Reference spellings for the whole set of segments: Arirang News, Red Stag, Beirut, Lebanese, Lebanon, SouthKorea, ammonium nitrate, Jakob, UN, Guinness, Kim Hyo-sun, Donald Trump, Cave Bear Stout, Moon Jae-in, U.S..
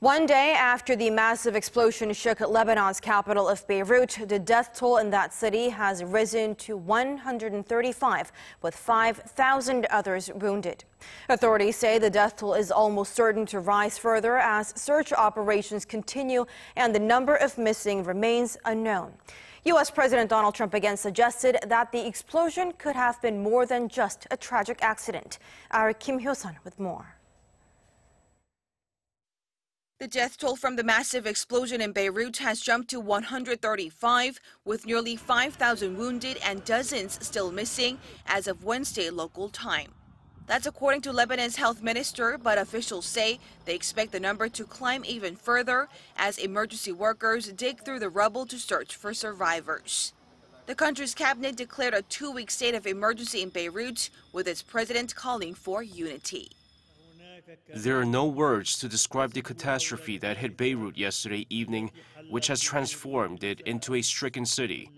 One day after the massive explosion shook Lebanon's capital of Beirut, the death toll in that city has risen to 135, with 5,000 others wounded. Authorities say the death toll is almost certain to rise further as search operations continue and the number of missing remains unknown. U.S. President Donald Trump again suggested that the explosion could have been more than just a tragic accident. Our Kim Hyo-sun with more. The death toll from the massive explosion in Beirut has jumped to 135, with nearly 5,000 wounded and dozens still missing as of Wednesday local time. That's according to Lebanon's health minister, but officials say they expect the number to climb even further as emergency workers dig through the rubble to search for survivors. The country's cabinet declared a two-week state of emergency in Beirut, with its president calling for unity. There are no words to describe the catastrophe that hit Beirut yesterday evening, which has transformed it into a stricken city.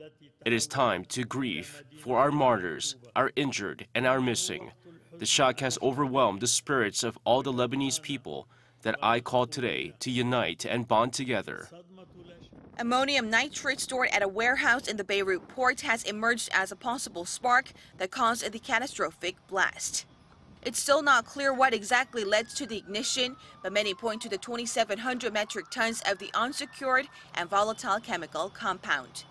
It is time to grieve for our martyrs, our injured, and our missing. The shock has overwhelmed the spirits of all the Lebanese people that I call today to unite and bond together. Ammonium nitrate stored at a warehouse in the Beirut port has emerged as a possible spark that caused the catastrophic blast. It's still not clear what exactly led to the ignition, but many point to the 2,700 metric tons of the unsecured and volatile chemical compound.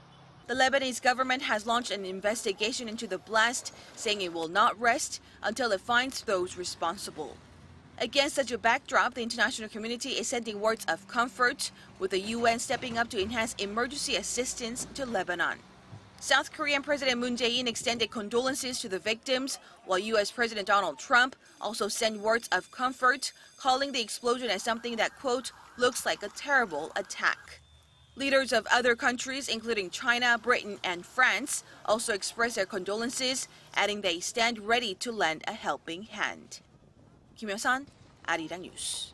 The Lebanese government has launched an investigation into the blast, saying it will not rest until it finds those responsible. Against such a backdrop, the international community is sending words of comfort, with the UN stepping up to enhance emergency assistance to Lebanon. South Korean President Moon Jae-in extended condolences to the victims, while U.S. President Donald Trump also sent words of comfort, calling the explosion as something that, quote, looks like a terrible attack. Leaders of other countries, including China, Britain, and France, also expressed their condolences, adding they stand ready to lend a helping hand. Kim Hyo-sun, Arirang News.